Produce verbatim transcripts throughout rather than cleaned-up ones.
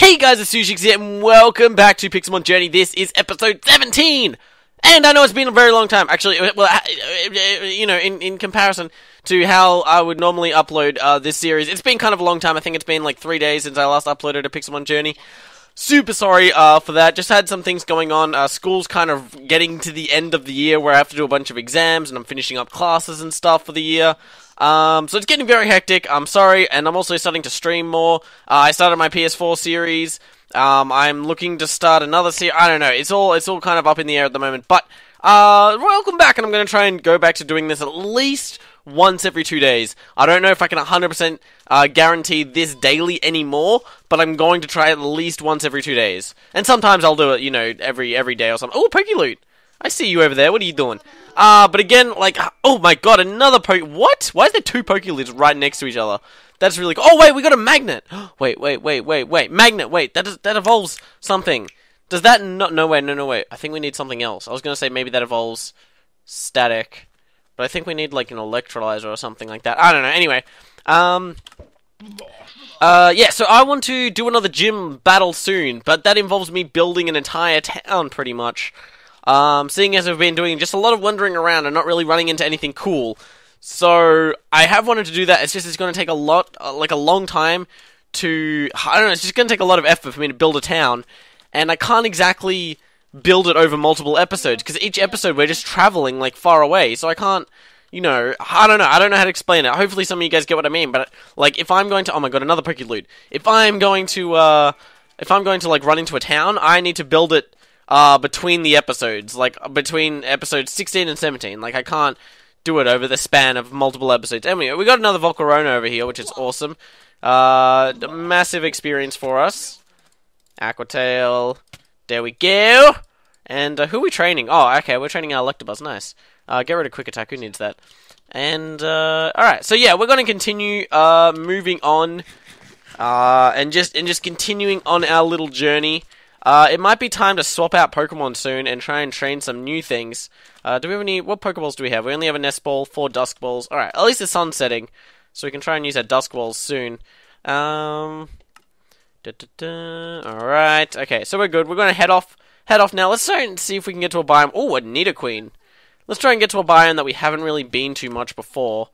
Hey guys, it's SushiXZ and welcome back to Pixelmon Journey. This is episode seventeen! And I know it's been a very long time, actually, well, you know, in, in comparison to how I would normally upload uh, this series. It's been kind of a long time. I think it's been like three days since I last uploaded a Pixelmon Journey. Super sorry uh, for that, just had some things going on. Uh, school's kind of getting to the end of the year where I have to do a bunch of exams and I'm finishing up classes and stuff for the year. Um, so it's getting very hectic, I'm sorry, and I'm also starting to stream more. Uh, I started my P S four series, um, I'm looking to start another series, I don't know, it's all it's all kind of up in the air at the moment, but, uh, welcome back, and I'm going to try and go back to doing this at least once every two days. I don't know if I can one hundred percent uh, guarantee this daily anymore, but I'm going to try at least once every two days. And sometimes I'll do it, you know, every every day or something. Oh, Pokéloot! I see you over there, what are you doing? Uh, but again, like, oh my god, another Poke- What? Why is there two Pokeloots right next to each other? That's really cool. Oh, wait, we got a magnet! wait, wait, wait, wait, wait, magnet, wait, that, is, that evolves something. Does that not- no, wait, no, no, wait, I think we need something else. I was gonna say maybe that evolves static, but I think we need, like, an electrolyzer or something like that. I don't know, anyway. Um... Uh, yeah, so I want to do another gym battle soon, but that involves me building an entire town, pretty much. Um, seeing as I've been doing just a lot of wandering around and not really running into anything cool. So, I have wanted to do that, it's just it's going to take a lot, uh, like a long time to, I don't know, it's just going to take a lot of effort for me to build a town. And I can't exactly build it over multiple episodes, because each episode we're just traveling, like, far away. So I can't, you know, I don't know, I don't know how to explain it. Hopefully some of you guys get what I mean, but, like, if I'm going to, oh my god, another Pokéloot. If I'm going to, uh, if I'm going to, like, run into a town, I need to build it Uh, between the episodes, like, between episodes sixteen and seventeen, like, I can't do it over the span of multiple episodes. Anyway, we got another Volcarona over here, which is awesome, uh, massive experience for us. Aquatail, there we go, and, uh, who are we training? Oh, okay, we're training our Electabuzz, nice, uh, get rid of Quick Attack, who needs that, and, uh, alright, so yeah, we're gonna continue, uh, moving on, uh, and just, and just continuing on our little journey. Uh, it might be time to swap out Pokemon soon and try and train some new things. Uh, do we have any... What Pokeballs do we have? We only have a Nest Ball, four Dusk Balls. Alright, at least the sun's setting, so we can try and use our Dusk Balls soon. Um... Alright, okay, so we're good. We're gonna head off Head off now. Let's try and see if we can get to a biome. Ooh, a Nidoqueen. Let's try and get to a biome that we haven't really been to much before.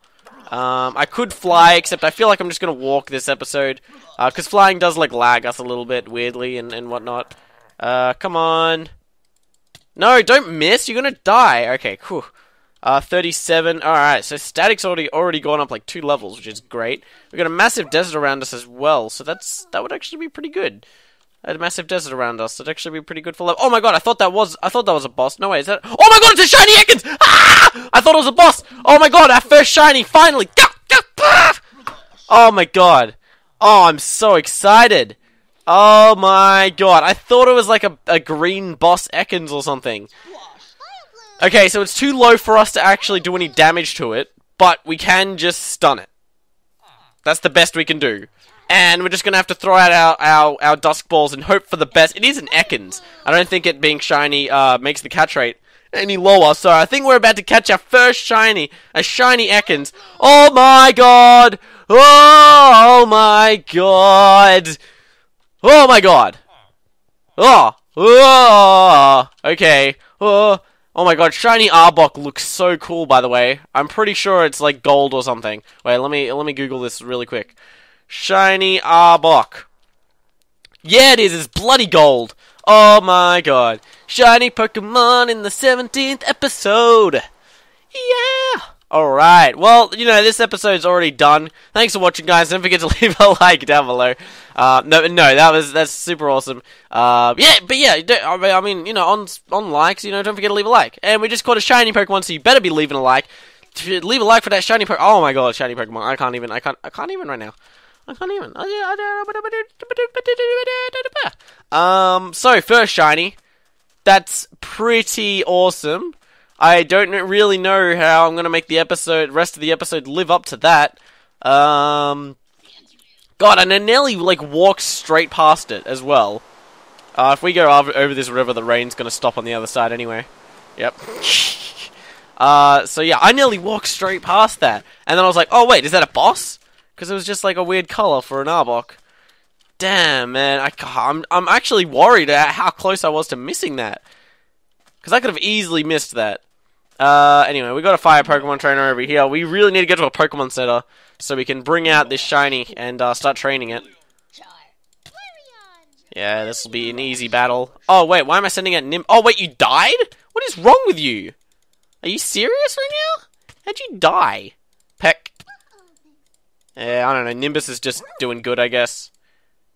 Um, I could fly, except I feel like I'm just gonna walk this episode, uh, cause flying does, like, lag us a little bit, weirdly, and, and whatnot. Uh, come on. No, don't miss, you're gonna die. Okay, cool. Uh, thirty-seven, alright, so static's already, already gone up, like, two levels, which is great. We've got a massive desert around us as well, so that's, that would actually be pretty good. A massive desert around us, that'd actually be pretty good for level. Oh my god, I thought that was, I thought that was a boss. No way, is that, oh my god, it's a shiny Ekans! Ah! I thought it was a boss! Oh my god, our first shiny, finally! Oh my god. Oh, I'm so excited. Oh my god, I thought it was like a, a green boss Ekans or something. Okay, so it's too low for us to actually do any damage to it, but we can just stun it. That's the best we can do. And we're just gonna have to throw out our, our, our Dusk Balls and hope for the best. It is an Ekans. I don't think it being shiny uh, makes the catch rate any lower. So I think we're about to catch our first shiny. A shiny Ekans. Oh my god. Oh, oh my god. Oh my god. Oh. Oh. Okay. Oh. Oh my god, shiny Arbok looks so cool, by the way. I'm pretty sure it's like gold or something. Wait, let me let me Google this really quick. Shiny Arbok. Yeah, it is. It's bloody gold. Oh my god. Shiny Pokemon in the seventeenth episode. Yeah. Alright. Well, you know, this episode's already done. Thanks for watching, guys. Don't forget to leave a like down below. Uh, no, no, that was, that's super awesome. Uh, yeah, but yeah, I mean, you know, on, on likes, you know, don't forget to leave a like. And we just caught a shiny Pokemon, so you better be leaving a like. Leave a like for that shiny Pokemon. Oh my god, shiny Pokemon. I can't even, I can't, I can't even right now. I can't even. Um, so, first shiny. That's pretty awesome. I don't really know how I'm going to make the episode, rest of the episode live up to that. Um, God, and I nearly, like, walked straight past it as well. Uh, if we go over this river, the rain's going to stop on the other side anyway. Yep. uh, so yeah, I nearly walked straight past that. And then I was like, oh wait, is that a boss? Because it was just like a weird color for an Arbok. Damn, man. I, I'm, I'm actually worried at how close I was to missing that. Because I could have easily missed that. Uh, anyway, we got a fire Pokemon trainer over here. We really need to get to a Pokemon center so we can bring out this shiny and uh, start training it. Yeah, this will be an easy battle. Oh, wait, why am I sending out Nim? Oh, wait, you died? What is wrong with you? Are you serious right now? How'd you die? Peck. Yeah, I don't know. Nimbus is just doing good, I guess.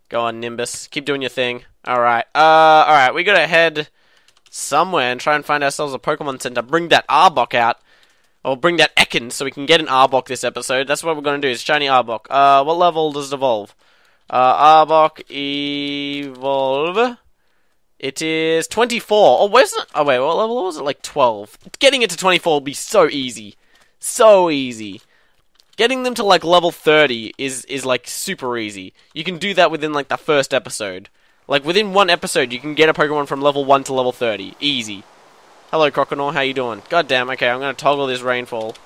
Go on, Nimbus. Keep doing your thing. Alright. Uh, alright, we gotta head somewhere and try and find ourselves a Pokemon Center. Bring that Arbok out. Or bring that Ekans so we can get an Arbok this episode. That's what we're gonna do, is shiny Arbok. Uh, what level does it evolve? Uh, Arbok evolve. It is twenty-four. Oh, where's it? Oh, wait, what level was it? Like twelve. Getting it to twenty-four will be so easy. So easy. Getting them to like level thirty is, is like super easy. You can do that within like the first episode. Like within one episode, you can get a Pokemon from level one to level thirty. Easy. Hello, Croconaw. How you doing? God damn. Okay, I'm gonna toggle this rainfall.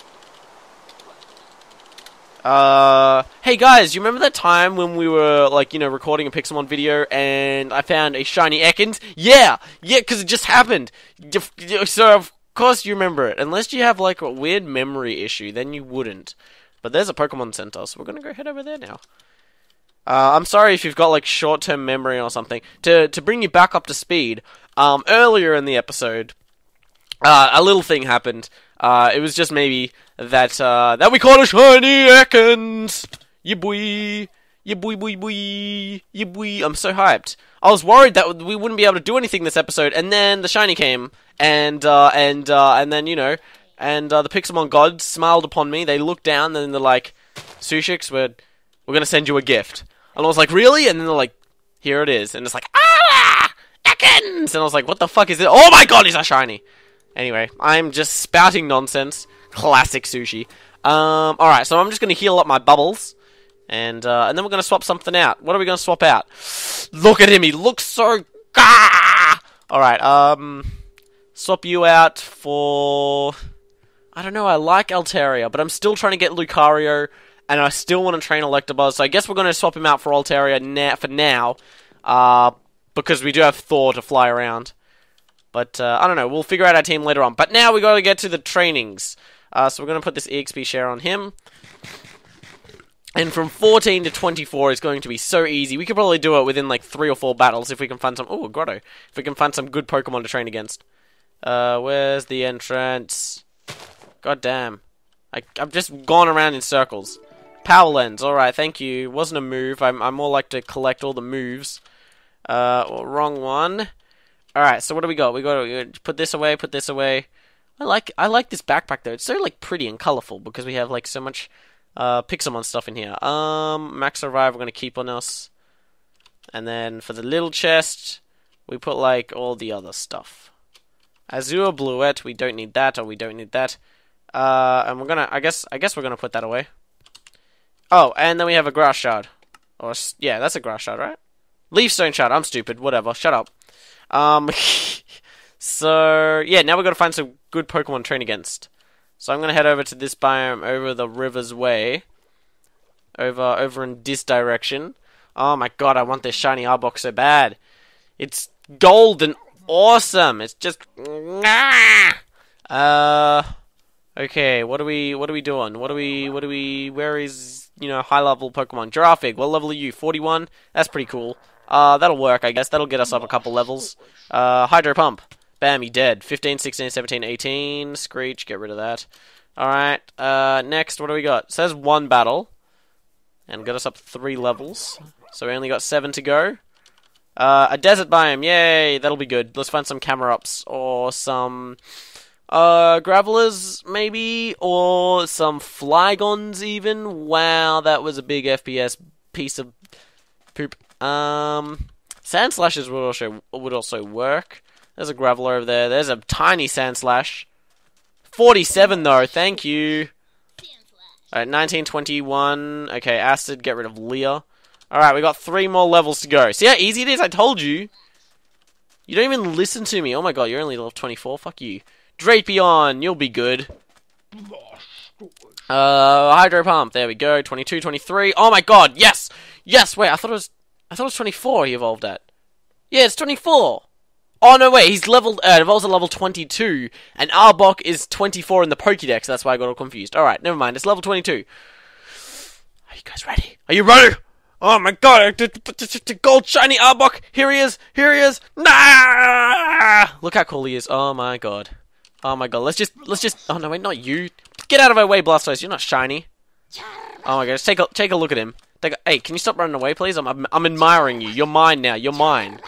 Uh, hey guys, you remember that time when we were, like, you know, recording a Pixelmon video and I found a shiny Ekans? Yeah! Yeah, because it just happened! So, of course you remember it. Unless you have, like, a weird memory issue, then you wouldn't. But there's a Pokemon Center, so we're gonna go head over there now. Uh, I'm sorry if you've got, like, short-term memory or something. To, to bring you back up to speed, um, earlier in the episode, uh, a little thing happened. Uh, it was just maybe that, uh, that we caught a shiny Ekans! Yeah, boy! Yeah, boy, boy, boy! Yeah, boy! I'm so hyped. I was worried that we wouldn't be able to do anything this episode, and then the shiny came, and, uh, and, uh, and then, you know, and, uh, the Pixelmon gods smiled upon me, they looked down, and then they're like, SushiXZ, we're, we're gonna send you a gift. And I was like, really? And then they're like, here it is. And it's like, ah! Ekans! And I was like, what the fuck is this? Oh my god, he's a shiny! Anyway, I'm just spouting nonsense. Classic Sushi. Um, alright, so I'm just going to heal up my bubbles. And uh, and then we're going to swap something out. What are we going to swap out? Look at him, he looks so... Ah! Alright, um... swap you out for... I don't know, I like Altaria, but I'm still trying to get Lucario. And I still want to train Electabuzz, so I guess we're going to swap him out for Altaria na for now. Uh, because we do have Thor to fly around. But, uh, I don't know, we'll figure out our team later on. But now we gotta get to the trainings. Uh, so we're gonna put this E X P share on him. And from fourteen to twenty-four is going to be so easy. We could probably do it within, like, three or four battles if we can find some... Ooh, Grotto. If we can find some good Pokemon to train against. Uh, where's the entrance? God damn. I, I've just gone around in circles. Power Lens, alright, thank you. Wasn't a move. I'm, I'm more like to collect all the moves. Uh, well, wrong one. Alright, so what do we got? We got to put this away, put this away. I like I like this backpack though. It's so like pretty and colourful because we have like so much uh, Pixelmon stuff in here. Um, Max Revive we're gonna keep on us, and then for the little chest we put like all the other stuff. Azure Bluette we don't need that, or we don't need that. Uh, and we're gonna I guess I guess we're gonna put that away. Oh, and then we have a grass shard, or yeah, that's a grass shard, right? Leaf Stone shard. I'm stupid. Whatever. Shut up. Um, so, yeah, now we've got to find some good Pokemon to train against. So I'm going to head over to this biome over the river's way. Over, over in this direction. Oh my god, I want this shiny Arbok so bad. It's gold and awesome. It's just, uh, okay, what are we, what are we doing? What are we, what are we, where is, you know, high level Pokemon? Giraffig, what level are you? forty-one? That's pretty cool. Uh, that'll work, I guess. That'll get us up a couple levels. Uh, Hydro Pump. Bam, he dead. fifteen, sixteen, seventeen, eighteen. Screech, get rid of that. Alright, uh, next, what do we got? It says one battle. And got us up three levels. So we only got seven to go. Uh, a desert biome. Yay, that'll be good. Let's find some Camerups or some, uh, Gravelers, maybe? Or some Flygons, even? Wow, that was a big F P S piece of poop. Um, sand slashes would also, would also work. There's a Graveler over there. There's a tiny sand slash. forty-seven though, thank you. Alright, nineteen, twenty-one. Okay, Acid, get rid of Leah. Alright, we got three more levels to go. See how easy it is? I told you. You don't even listen to me. Oh my god, you're only level twenty-four. Fuck you. Drapion, you'll be good. Uh, Hydro Pump. There we go. twenty-two, twenty-three. Oh my god, yes! Yes, wait, I thought it was... I I thought it was twenty-four he evolved at. Yeah, it's twenty-four! Oh, no, wait, he's leveled, uh, evolves at level twenty-two, and Arbok is twenty-four in the Pokédex, that's why I got all confused. Alright, never mind, it's level twenty-two. Are you guys ready? Are you ready? Oh my god, the gold shiny Arbok! Here he is! Here he is! Nah! Look how cool he is, oh my god. Oh my god, let's just, let's just, oh no, wait, not you. Get out of my way, Blastoise, you're not shiny. Oh my god, just take a, take a look at him. Take a, hey, can you stop running away, please? I'm, I'm, I'm admiring you, you're mine now, you're mine.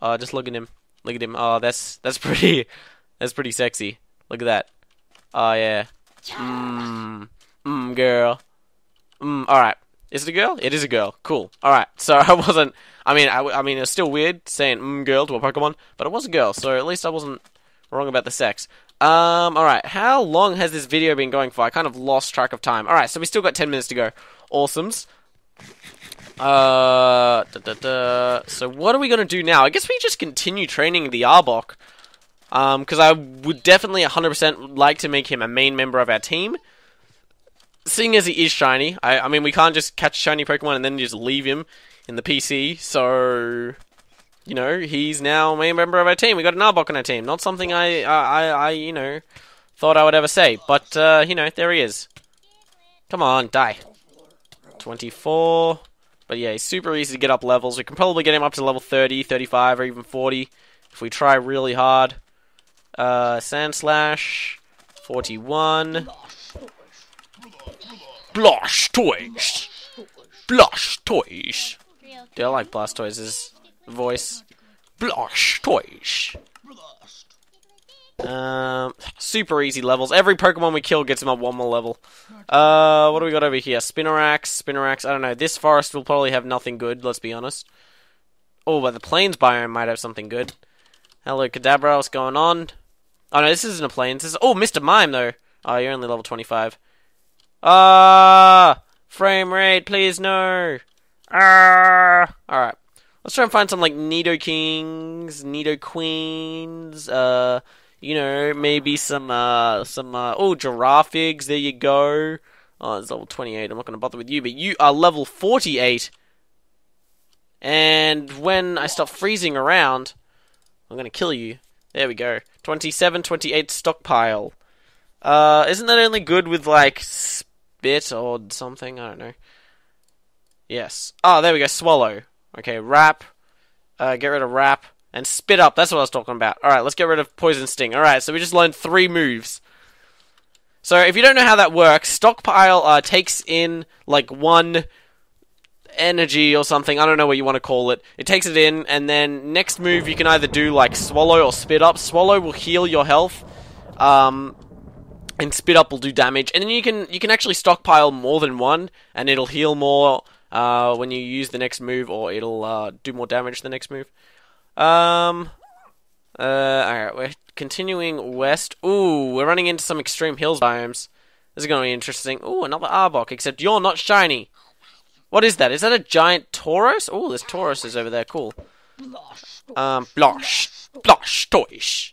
Oh, uh, just look at him. Look at him. Oh, that's that's pretty. That's pretty sexy. Look at that. Oh yeah. Mmm. Mmm, girl. Mmm. All right. Is it a girl? It is a girl. Cool. All right. So I wasn't. I mean, I, I mean, it's still weird saying mmm girl to a Pokemon, but it was a girl. So at least I wasn't wrong about the sex. Um. All right. How long has this video been going for? I kind of lost track of time. All right. So we still got ten minutes to go. Awesomes. Uh, da, da, da. So what are we gonna do now? I guess we just continue training the Arbok, um, because I would definitely one hundred percent like to make him a main member of our team. Seeing as he is shiny, I, I mean, we can't just catch shiny Pokemon and then just leave him in the P C, so, you know, he's now a main member of our team. We got an Arbok on our team, not something I, I, I, I you know, thought I would ever say, but, uh, you know, there he is. Come on, die. twenty-four... But yeah, he's super easy to get up levels. We can probably get him up to level thirty, thirty-five, or even forty if we try really hard. Uh, Sand Slash, forty-one. Blastoise! Blastoise! Dude, I like Blastoise's voice. Blastoise! Um, super easy levels. Every Pokemon we kill gets him up one more level. Uh, what do we got over here? Spinarak, Spinarak. I don't know. This forest will probably have nothing good, let's be honest. Oh, but the plains biome might have something good. Hello, Kadabra. What's going on? Oh, no, this isn't a plains. This is... Oh, Mister Mime, though. Oh, you're only level twenty-five. Ah! Uh, frame rate, please, no! Ah! Uh, Alright. Let's try and find some, like, Nidokings, Nidoqueens, uh... you know, maybe some, uh, some, uh, oh, Girafigs, there you go. Oh, it's level twenty-eight, I'm not going to bother with you, but you are level forty-eight. And when I stop freezing around, I'm going to kill you. There we go. twenty-seven, twenty-eight stockpile. Uh, isn't that only good with, like, spit or something? I don't know. Yes. Oh, there we go, swallow. Okay, wrap. Uh, get rid of wrap. And spit up, that's what I was talking about. Alright, let's get rid of Poison Sting. Alright, so we just learned three moves. So, if you don't know how that works, Stockpile uh, takes in, like, one energy or something. I don't know what you want to call it. It takes it in, and then next move you can either do, like, Swallow or Spit Up. Swallow will heal your health, um, and Spit Up will do damage. And then you can, you can actually stockpile more than one, and it'll heal more uh, when you use the next move, or it'll uh, do more damage the next move. Um, uh, alright, we're continuing west. Ooh, we're running into some extreme hills biomes. This is going to be interesting. Ooh, another Arbok, except you're not shiny. What is that? Is that a giant Tauros? Ooh, there's Tauruses over there, cool. Um, Blosh, Blastoise.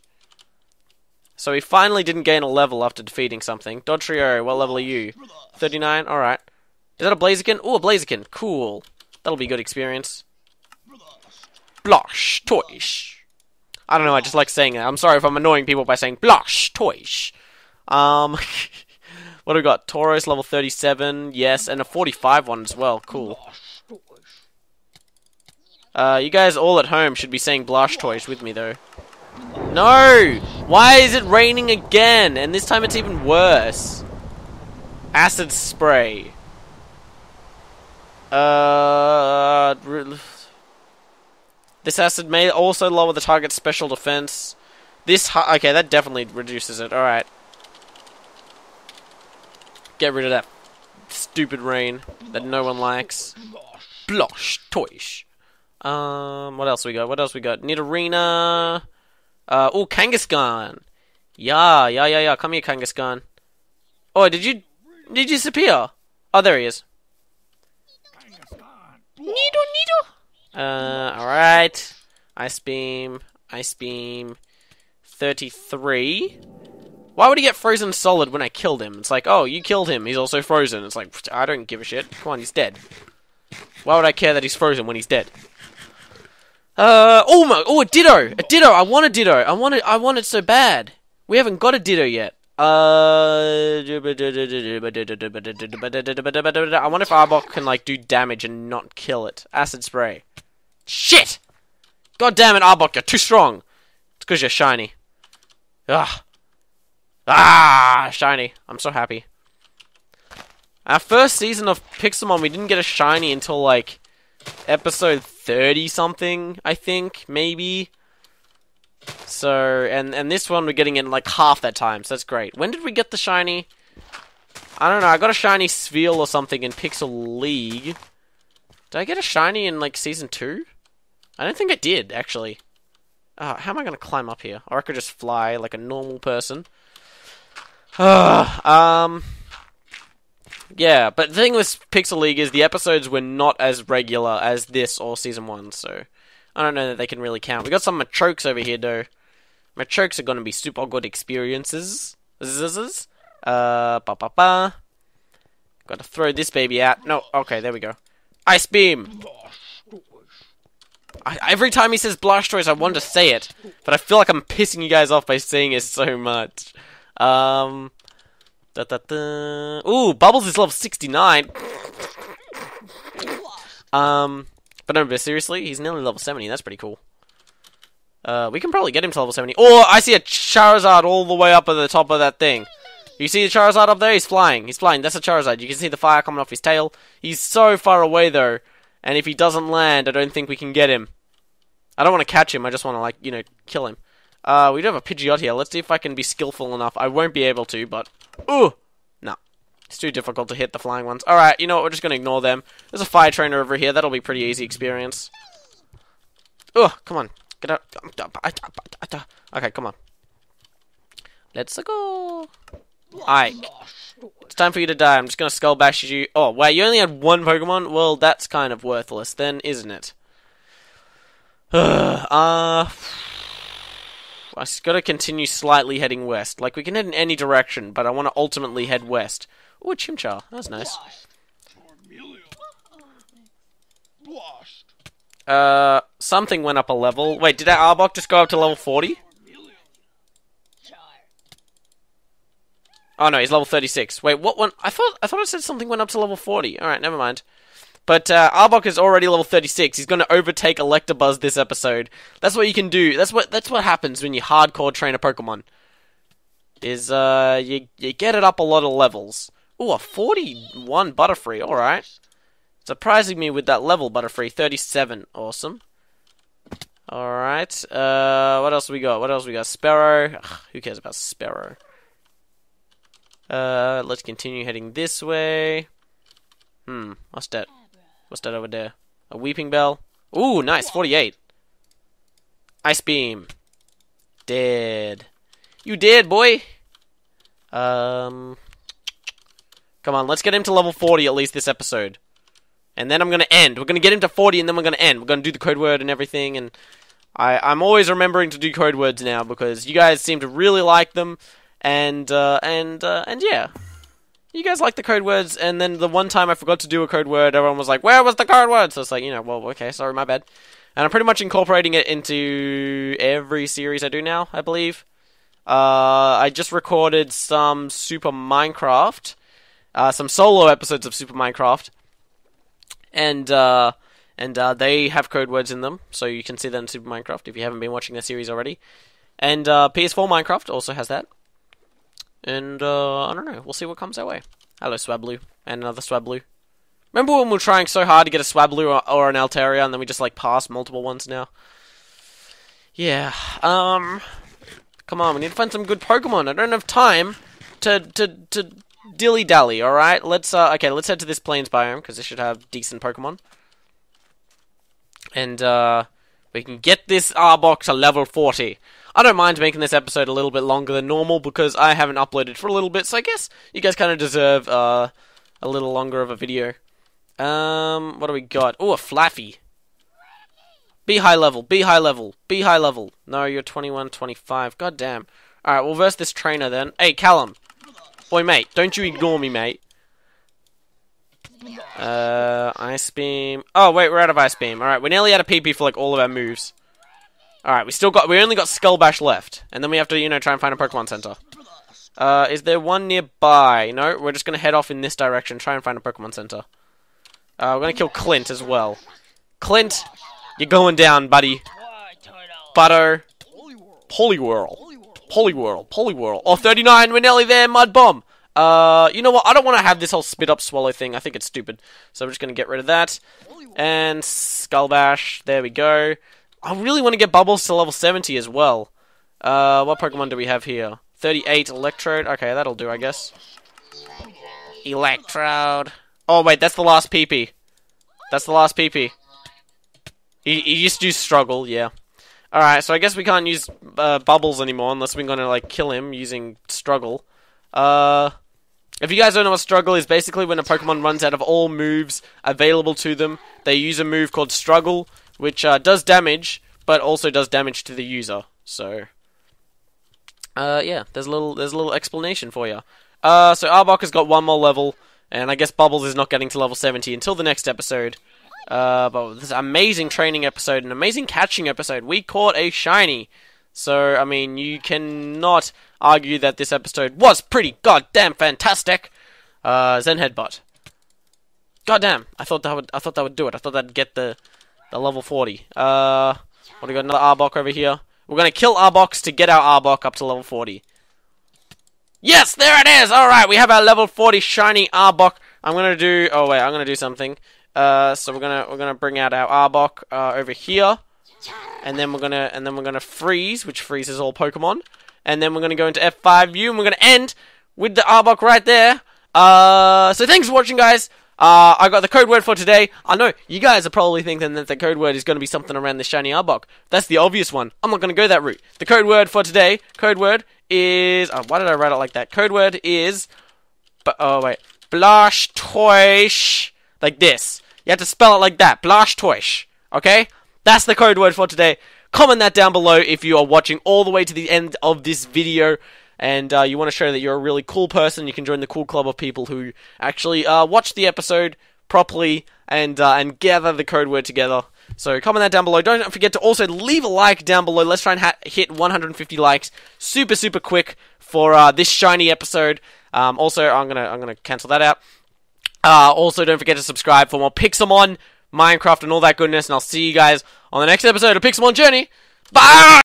So we finally didn't gain a level after defeating something. Dodrio, what level are you? thirty-nine, alright. Is that a Blaziken? Ooh, a Blaziken, cool. That'll be a good experience. Blastoise. I don't know, I just like saying that. I'm sorry if I'm annoying people by saying Blastoise. Um, what do we got? Tauros, level thirty-seven, yes, and a forty-five one as well, cool. Uh, you guys all at home should be saying Blastoise with me, though. No! Why is it raining again? And this time it's even worse. Acid Spray. Uh... This acid may also lower the target's special defense. This ha okay, that definitely reduces it. All right, get rid of that stupid rain that no one likes. Blastoise. Um, what else we got? What else we got? Nidorina. Uh, oh, Kangaskhan. Yeah, yeah, yeah, yeah. Come here, Kangaskhan. Oh, did you did you disappear? Oh, there he is. Nido, Nido. Uh, alright. Ice Beam. Ice Beam. thirty-three. Why would he get frozen solid when I killed him? It's like, oh, you killed him. He's also frozen. It's like, I don't give a shit. Come on, he's dead. Why would I care that he's frozen when he's dead? Uh, oh my, oh a Ditto, a Ditto. I want a Ditto. I want it. I want it so bad. We haven't got a Ditto yet. Uh, I wonder if Arbok can like do damage and not kill it. Acid spray. Shit! God damn it, Arbok, you're too strong. It's because you're shiny. Ah, ah, shiny. I'm so happy. Our first season of Pixelmon, we didn't get a shiny until like episode thirty something, I think, maybe. So, and and this one we're getting in like half that time, so that's great. When did we get the shiny? I don't know, I got a shiny Spheal or something in Pixel League. Did I get a shiny in like season two? I don't think I did, actually. Uh, how am I gonna climb up here? Or I could just fly like a normal person. Uh, um... Yeah, but the thing with Pixel League is the episodes were not as regular as this or Season one, so I don't know that they can really count. We got some Machokes over here, though. Machokes are going to be super good experiences. Zizzes. Uh, ba-ba-ba. Got to throw this baby out. No, okay, there we go. Ice Beam! I, every time he says Blastoise, I want to say it, but I feel like I'm pissing you guys off by saying it so much. Um... Da, da, da. Ooh, Bubbles is level sixty-nine. um, but no, but seriously, he's nearly level seventy. That's pretty cool. Uh, we can probably get him to level seventy. Oh, I see a Charizard all the way up at the top of that thing. You see the Charizard up there? He's flying. He's flying. That's a Charizard. You can see the fire coming off his tail. He's so far away though, and if he doesn't land, I don't think we can get him. I don't want to catch him. I just want to like you know kill him. Uh, we do have a Pidgeot here. Let's see if I can be skillful enough. I won't be able to, but... Ooh! No. It's too difficult to hit the flying ones. Alright, you know what? We're just gonna ignore them. There's a Fire Trainer over here. That'll be pretty easy experience. Ooh! Come on. Get out. Okay, come on. Let's go! Alright. It's time for you to die. I'm just gonna Skull Bash you. Oh, wow, you only had one Pokemon? Well, that's kind of worthless then, isn't it? Ugh. Uh... I just gotta continue slightly heading west. Like, we can head in any direction, but I want to ultimately head west. Ooh, Chimchar. That's nice. Uh, something went up a level. Wait, did our Arbok just go up to level forty? Oh no, he's level thirty-six. Wait, what one? I thought I thought I said something went up to level forty. Alright, never mind. But uh, Arbok is already level thirty-six. He's going to overtake Electabuzz this episode. That's what you can do. That's what that's what happens when you hardcore train a Pokemon. Is uh you you get it up a lot of levels. Ooh, a forty-one Butterfree. All right. Surprising me with that level Butterfree. thirty-seven. Awesome. All right. Uh, what else we got? What else we got? Sparrow. Ugh, who cares about Sparrow? Uh, let's continue heading this way. Hmm. What's that? What's that over there? A Weeping Bell. Ooh, nice. forty-eight. Ice Beam. Dead. You dead, boy. Um. Come on, let's get him to level forty at least this episode. And then I'm going to end. We're going to get him to forty and then we're going to end. We're going to do the code word and everything. And I, I'm always remembering to do code words now because you guys seem to really like them. And, uh, and, uh, and yeah. You guys like the code words, and then the one time I forgot to do a code word, everyone was like, where was the code word? So it's like, you know, well, okay, sorry, my bad. And I'm pretty much incorporating it into every series I do now, I believe. Uh, I just recorded some Super Minecraft, uh, some solo episodes of Super Minecraft, and uh, and uh, they have code words in them, so you can see that in Super Minecraft if you haven't been watching the series already. And uh, P S four Minecraft also has that. And, uh, I don't know. We'll see what comes our way. Hello, Swablu. And another Swablu. Remember when we were trying so hard to get a Swablu or, or an Altaria, and then we just, like, pass multiple ones now? Yeah. Um. Come on, we need to find some good Pokemon. I don't have time to, to, to dilly-dally, alright? Let's, uh, okay, let's head to this Plains biome, because they should have decent Pokemon. And, uh, we can get this Arbok to level forty. I don't mind making this episode a little bit longer than normal because I haven't uploaded for a little bit, so I guess you guys kind of deserve uh, a little longer of a video. Um, what do we got? Oh, a Flaffy. Be high level, be high level, be high level. No, you're twenty-one, twenty-five. God damn. Alright, we'll verse this trainer then. Hey, Callum. Boy, mate, don't you ignore me, mate. Uh, Ice Beam. Oh, wait, we're out of Ice Beam. Alright, we're nearly out of P P for, like, all of our moves. Alright, we still got... We only got Skull Bash left. And then we have to, you know, try and find a Pokemon Center. Uh, is there one nearby? No, we're just gonna head off in this direction, try and find a Pokemon Center. Uh, we're gonna kill Clint as well. Clint, you're going down, buddy. Butto. Poliwhirl. Poliwhirl. Poliwhirl. Oh, thirty-nine, we're nearly there, Mud Bomb. Uh, you know what? I don't want to have this whole spit up swallow thing. I think it's stupid. So I'm just going to get rid of that. And Skull Bash. There we go. I really want to get Bubbles to level seventy as well. Uh, what Pokemon do we have here? thirty-eight Electrode. Okay, that'll do, I guess. Electrode. Oh, wait, that's the last P P. That's the last P P. He, he used to do struggle, yeah. Alright, so I guess we can't use uh, Bubbles anymore unless we're going to, like, kill him using struggle. Uh... If you guys don't know what struggle is, basically when a Pokemon runs out of all moves available to them, they use a move called struggle, which uh, does damage, but also does damage to the user. So, uh, yeah, there's a little there's a little explanation for you. Uh, so Arbok has got one more level, and I guess Bubbles is not getting to level seventy until the next episode. Uh, but this amazing training episode, an amazing catching episode. We caught a shiny. So, I mean, you cannot argue that this episode was pretty goddamn fantastic. Uh, Zen Headbutt. Goddamn, I thought that would I thought that would do it. I thought that'd get the the level forty. Uh, what, we got another Arbok over here. We're gonna kill Arboks to get our Arbok up to level forty. Yes, there it is. All right, we have our level forty shiny Arbok. I'm gonna do. Oh wait, I'm gonna do something. Uh, so we're gonna we're gonna bring out our Arbok uh, over here. And then we're gonna and then we're gonna freeze, which freezes all Pokemon. And then we're gonna go into F five U, and we're gonna end with the Arbok right there. Uh, so thanks for watching, guys. Uh, I got the code word for today. I know you guys are probably thinking that the code word is gonna be something around the shiny Arbok. That's the obvious one. I'm not gonna go that route. The code word for today, code word is. Oh, why did I write it like that? Code word is. But oh wait, Blastoise, like this. You have to spell it like that, Blastoise. Okay. That's the code word for today. Comment that down below if you are watching all the way to the end of this video and uh, you want to show that you're a really cool person. You can join the cool club of people who actually uh, watch the episode properly and uh, and gather the code word together. So comment that down below. Don't forget to also leave a like down below. Let's try and ha hit one hundred fifty likes super, super quick for uh, this shiny episode. Um, also, I'm gonna I'm gonna cancel that out. Uh, also, don't forget to subscribe for more Pixelmon, Minecraft, and all that goodness, and I'll see you guys on the next episode of Pixelmon Journey. Bye!